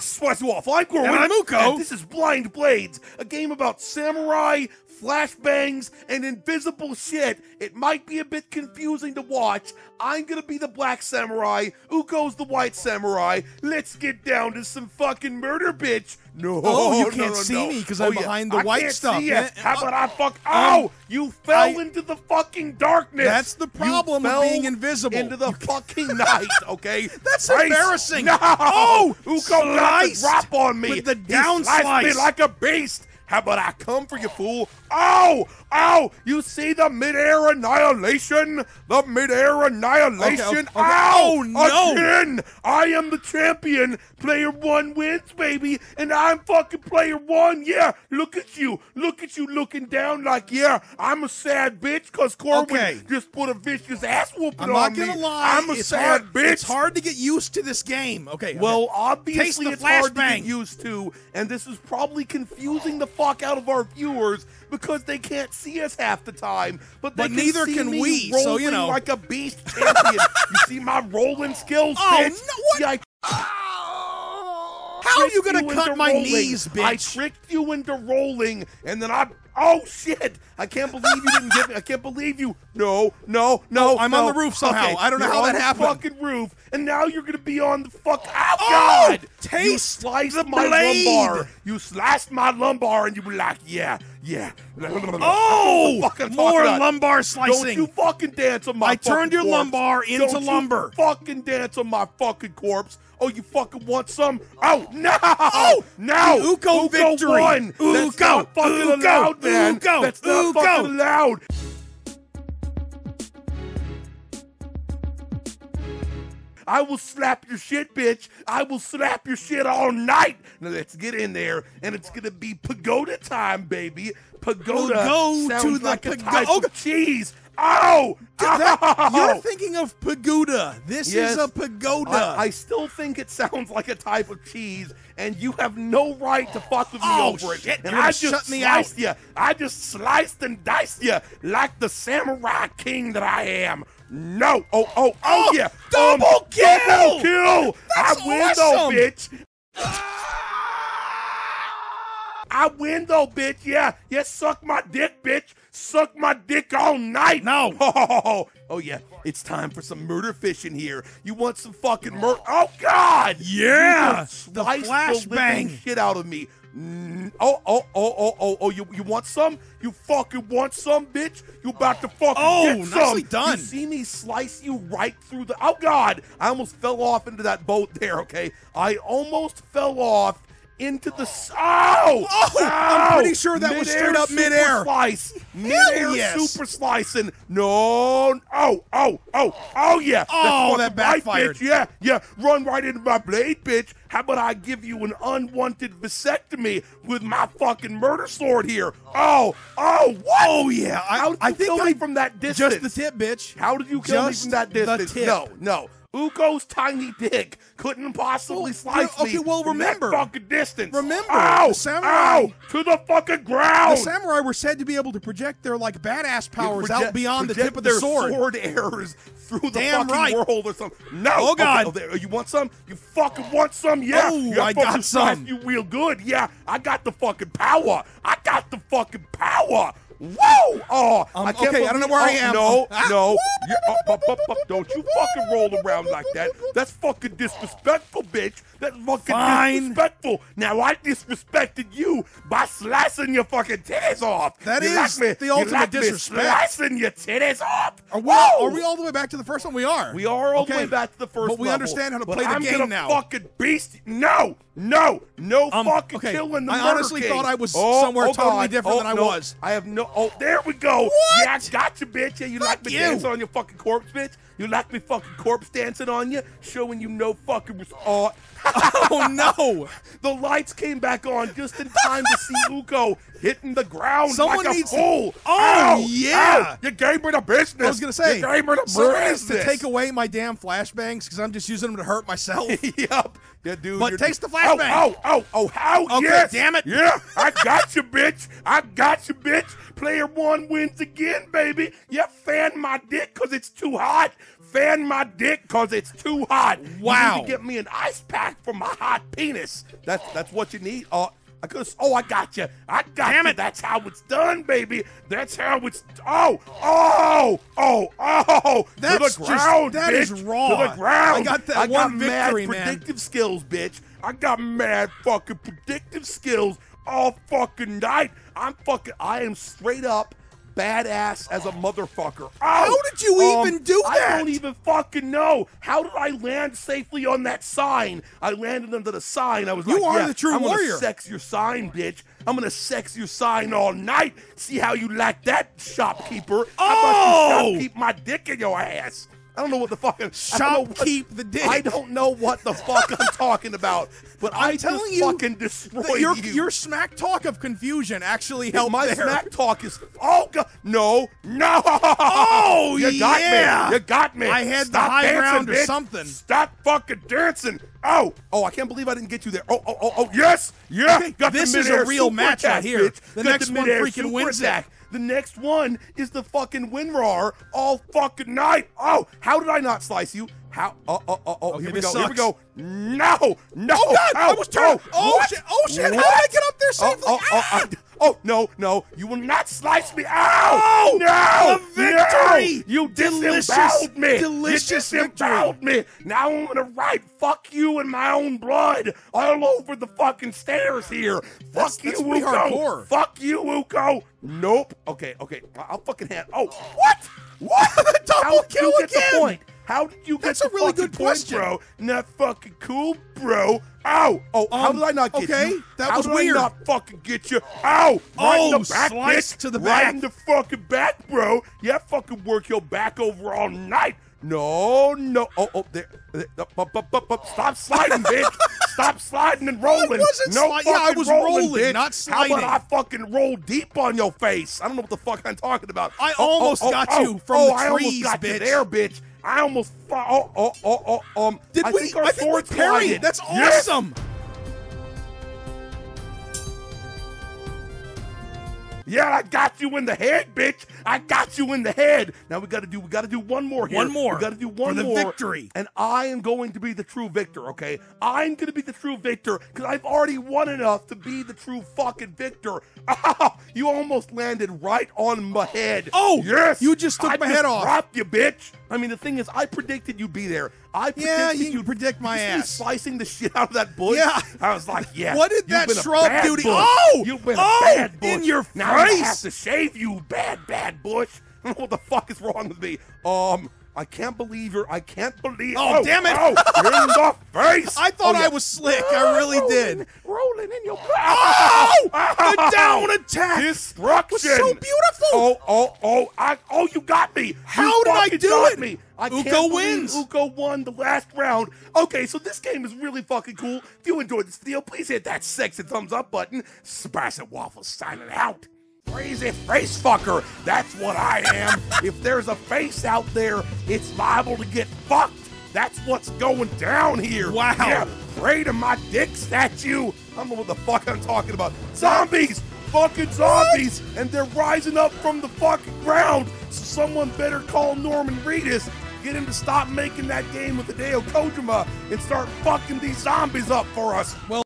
Spicy Waffle, I'm Corwin. And I'm Uko. And this is Blind Blades, a game about samurai, flashbangs, and invisible shit. It might be a bit confusing to watch. I'm gonna be the black samurai, Uko's the white samurai. Let's get down to some fucking murder, bitch. No, oh, you can't see me because I'm behind the white stuff. How about I fuck? Oh, you fell into the fucking darkness. That's the problem of being invisible. Into the fucking night, okay? That's embarrassing. No, Uko got the drop on me with the down slice like a beast. How about I come for you, fool? Ow! Ow! You see the mid-air annihilation? The mid-air annihilation? Okay, okay. Ow! Oh, no! Again! I am the champion! Player one wins, baby! And I'm fucking player one! Yeah! Look at you! Look at you looking down like, yeah, I'm a sad bitch because Corwin just put a vicious ass whooping on me. I'm not gonna lie. I'm a sad bitch! It's hard to get used to this game. Okay. Well, obviously it's hard to get used to, and this is probably confusing the fuck out of our viewers because they can't see us half the time, but neither can we. So you know, like a beast champion. You see my rolling skills, bitch. Oh no! What? How are you gonna cut my knees, bitch? I tricked you into rolling, and then I. Oh shit! I can't believe you didn't get me. I can't believe you. No, no, no. I'm on the roof somehow. Okay. I don't know how that happened. Fucking roof, and now you're gonna be on the fuck. Oh, God! Taste you sliced my lumbar. You sliced my lumbar, and you were like, yeah, yeah. Oh, more lumbar slicing. Don't you fucking dance on my. I turned your lumbar into lumber. Fucking dance on my fucking corpse. Oh, you fucking want some? Oh, no! Oh, no! Uko victory! Won. That's not fucking allowed, man! That's not fucking allowed! I will slap your shit, bitch. I will slap your shit all night. Now let's get in there, and it's gonna be pagoda time, baby. Pagoda sounds to the like a type of cheese. Oh! You're thinking of pagoda. This is a pagoda. I still think it sounds like a type of cheese, and you have no right to fuck with me over it. Shit. And I just sliced you. I just sliced and diced you like the samurai king that I am. No! Oh yeah! Double kill! Double kill! That's awesome. Win though, bitch! I win though, bitch. Yeah, yeah. Suck my dick, bitch. Suck my dick all night. No. Oh yeah. It's time for some murder fishing here. You want some fucking murder? Oh God. Yeah. The flashbang shit out of me. Oh. You want some? You fucking want some, bitch? You about to fucking get some. Oh, nicely done. You see me slice you right through the. Oh God. I almost fell off into that boat there. Okay. I almost fell off. Into the I'm pretty sure that was straight up midair. Midair super slicing. No. Oh yeah. Oh, that backfired. Bitch. Yeah, yeah. Run right into my blade, bitch. How about I give you an unwanted vasectomy with my fucking murder sword here? What? Oh, yeah. I think kill me from that distance. Just the tip, bitch. How did you kill me from that distance? No. Uko's tiny dick couldn't possibly slice me. Okay, well, remember. From that fucking distance. Remember. The samurai. To the fucking ground. The samurai were said to be able to project their, like, badass powers out beyond the tip of their sword. Sword errors through the fucking world or something. No. Oh, God. You want some? You fucking want some? Yeah. Oh, I got some. You real good. Yeah. I got the fucking power. I got the fucking power. Whoa! Oh, I can't I don't know where I am. No. Don't you fucking roll around like that. That's fucking disrespectful, bitch. That's fucking disrespectful. Now, I disrespected you by slicing your fucking titties off. That is the ultimate disrespect. Slicing your titties off. Whoa! Are we all the way back to the first one? We are. We are all the way back to the first one. But we understand how to play the game now. I'm gonna fucking beast. No fucking killing the murder king. I honestly thought I was somewhere totally different than I was. I have no. Oh, there we go. What? Yeah, I got you, bitch. Yeah, you like me dancing on your fucking corpse, bitch? You like me fucking corpse dancing on you? Showing you no fucking resort. Oh, no. The lights came back on just in time to see Uko hitting the ground like a fool. Oh, yeah. You gave me the business. I was going to say, you gave me the business. To take away my damn flashbangs because I'm just using them to hurt myself. Yep. Yeah, dude. But taste the flashbang. Okay, damn it. Yeah, I got you, bitch. I got you, bitch. Player one wins again, baby. You fan my dick because it's too hot. fan my dick because it's too hot. Wow. You need to get me an ice pack for my hot penis. That's what you need. I got you. Damn it. That's how it's done, baby. That's how it's. Oh. That's to the ground, just, that bitch. Is wrong. To the ground. I got that one victory, man. Predictive skills, bitch. I got mad fucking predictive skills all fucking night. I am straight up badass as a motherfucker. Oh, how did you even do that? I don't even fucking know. How did I land safely on that sign? I landed under the sign. I was like, "You are the true warrior. I'm gonna sex your sign, bitch. I'm gonna sex your sign all night. See how you like that, shopkeeper? How about you keep my dick in your ass?" I don't know what the fuck. I don't know what the fuck I'm talking about, but I'm telling you, fucking destroyed you. Your smack talk of confusion actually helped. My smack talk is. Oh god, no! Oh you got me! You got me! I had the high ground or something. Stop fucking dancing! Oh! I can't believe I didn't get you there. Oh! Yes, yeah. Got this is a real match right here. Bitch. The next one freaking wins that. The next one is the fucking WinRAR all fucking night. Oh, how did I not slice you? How? Oh, okay, here we go. No. Oh, God, I was turned. Oh, shit. How did I get up there safely? No. You will not slice me. Ow. No. The victory. No. You disemboweled me. Delicious victory. You disemboweled me. Now I'm going to write fuck you in my own blood all over the fucking stairs here. Fuck you, Uko. Hardcore. Fuck you, Uko. Nope. Okay. I'll fucking hand. Oh, what? Double kill again. How did you get That's a really good question, bro. Not fucking cool, bro. Ow! How did I not get you? That was weird. How did I not fucking get you? Ow! Right in the back, bitch. To the back. Right in the fucking back, bro. You have fucking work your back over all night. No. There. Stop sliding, bitch. Stop sliding and rolling. I was rolling, bitch. Not sliding. How about I fucking roll deep on your face? I don't know what the fuck I'm talking about. I almost got you from the trees, bitch. I almost I think we parried it. That's awesome. Yeah, I got you in the head, bitch. I got you in the head. Now we gotta do one more here. We gotta do one more. For the victory. And I am going to be the true victor, okay? I'm gonna be the true victor because I've already won enough to be the true fucking victor. Oh, you almost landed right on my head. Oh, yes. You just took my head off. I dropped you, bitch. I mean, the thing is, I predicted you'd be there. I predicted you'd predict my ass. Slicing the shit out of that bush. Yeah. I was like, yeah. What did that shrub do to you? Oh! You've been a bad bush. In your face. Now I have to shave you, bad bush. I don't know what the fuck is wrong with me. I can't believe. Oh, damn it. Oh, you're in the face. I thought I was slick. I really did. Rolling in your blood. Oh! The down attack. Destruction. Was so beautiful. Oh, you got me. How did I do it? Uko wins. Uko won the last round. Okay, so this game is really fucking cool. If you enjoyed this video, please hit that sexy thumbs up button. Spicy Waffle signing out. Crazy face fucker, that's what I am. If there's a face out there, it's liable to get fucked. That's what's going down here. Wow. Yeah, pray to my dick statue. I don't know what the fuck I'm talking about. Zombies, fucking zombies, and they're rising up from the fucking ground. So someone better call Norman Reedus, get him to stop making that game with Hideo Kojima and start fucking these zombies up for us. Well.